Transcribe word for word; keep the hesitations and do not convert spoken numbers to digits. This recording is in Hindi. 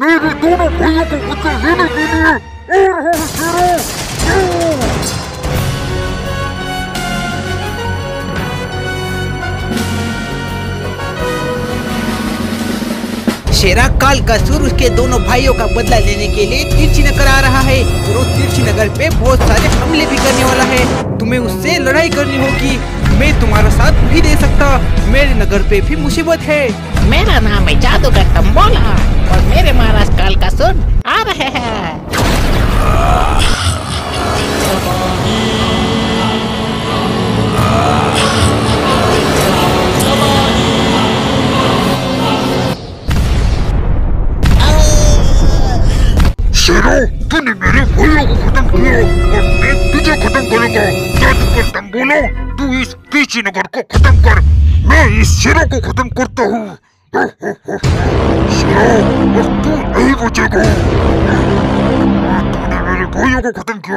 मेरे दोनों भाइयों को बचा लेने के लिए और हम शुरू। शेरा काल का सुर उसके दोनों भाइयों का बदला लेने के लिए तीर्थनगर आ रहा है और उस तीर्थनगर पे बहुत सारे हमले भी करने वाला है। तुम्हें उससे लड़ाई करनी होगी। मैं तुम्हारा साथ नहीं दे सकता, मेरे नगर पे भी मुसीबत है। मेरा नाम है जादूगर तंबोला और मेरे महाराज काल का सुर आ रहे हैं। तूने मेरे भाइयों को खत्म किया और मैं तुझे खत्म करूंगा। जादूगर तंबोला, तू इस कीचनगर को खत्म कर, मैं इस शेरों को खत्म करता हूँ। शेरा, और तू नहीं बचेगा। तूने मेरे भाइयों को खत्म किया।